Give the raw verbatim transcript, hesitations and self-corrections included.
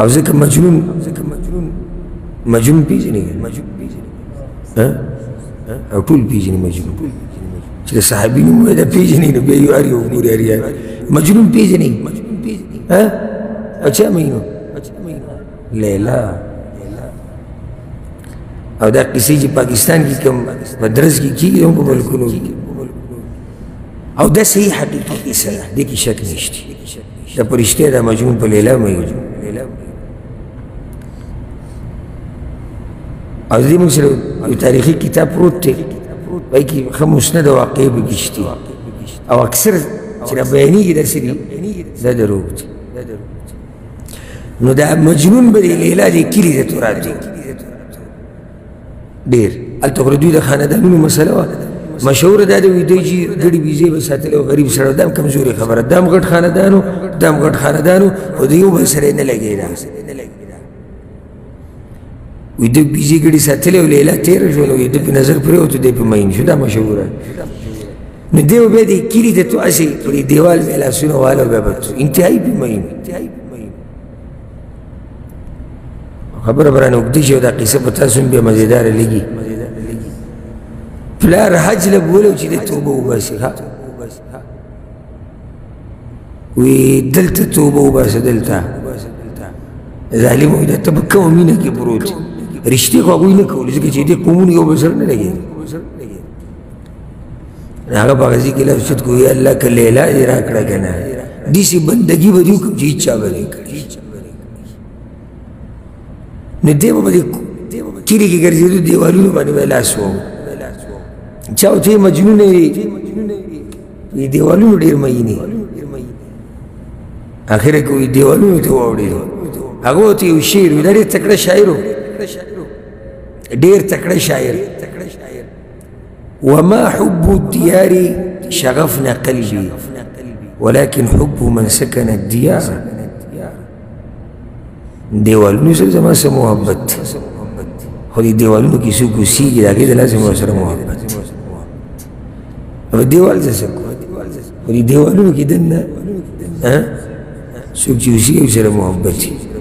او ذکر مجنون مجنون پیجنی گا او طول پیجنی مجنون چلی صحابی نموی دا پیجنی نبیو آری وفنوری آری آری مجنون پیجنی اچھا مینو لیلہ او دا قصی جی پاکستان کی کم مدرس کی کی گئی ان کو ملکنو کی او دا صحیح حقیقی قصہ دیکھ شک نشتی دا پرشتے دا مجنون پا لیلہ مجنون اور دی مجھے تاریخی کتاب پروت تھے بھائی کہ خم اسند واقعی بگشتی اور اکثر چرا بینی کی در سری دا دروگ تھی نو دا مجنون بدی لیلہ دی کلی دا تورات دی دیر التقردوی دا خاندانون مسئلہ مشہور دا دوی دی جی گڑی بیزی بساتلے و غریب سر دام کمزوری خبرت دام گھٹ خاندانو دام گھٹ خاندانو و دیو بسرے نلگی دا وی دو بیزی گڑی ساتھلے و لیلہ تیرہ شوانو وی دو پی نظر پرے ہو تو دے پی مہین شو دا مشہور ہے نو دیو بے دے کیلی دے تو اسے پری دیوال میں لاسونو والا بے بکتو انتہائی پی مہین خبر بران اگدی شو دا قیصہ پتا سن بے مزیدار لگی پلا رحج لبولو چی دے توبہ اوباسی وی دلتا توبہ اوباسی دلتا ظالم ہوئی دا تبکہ امینہ کی بروتی رشتے کو اگوی نہ کھولی سکے چیدے قومون یو بسر نہ لگے ناغا باغذی کے لئے افسد کو یہ اللہ کا لیلہ اراکڑا گنا ہے دیسی بندگی بریو کم جیت چاہ بلے نو دیو با دیو کیلی کی گرزی دو دیوالو نبانی میں لاسو ہوں چاہو تو یہ مجنون ہے یہ دیوالو نو دیر مہینے آخر کو یہ دیوالو نو تو آوڑی دو اگو تو یہ شیر ہوئی داری تکڑا شاعر ہو دیر تکڑا شاعر وَمَا حُبُّ الدِّيَارِ شَغَفْنَا قَلْبِي وَلَكِنْ حُبُّ مَنْ سَكَنَ الدِّيَارِ دیوالونو سر زمان سے محبت خودی دیوالونو کسی کو سیگی داگی دلہ سے محسر محبت اور دیوال زسکو خودی دیوالونو کی دننا سوک چیو سیگی سر محبتی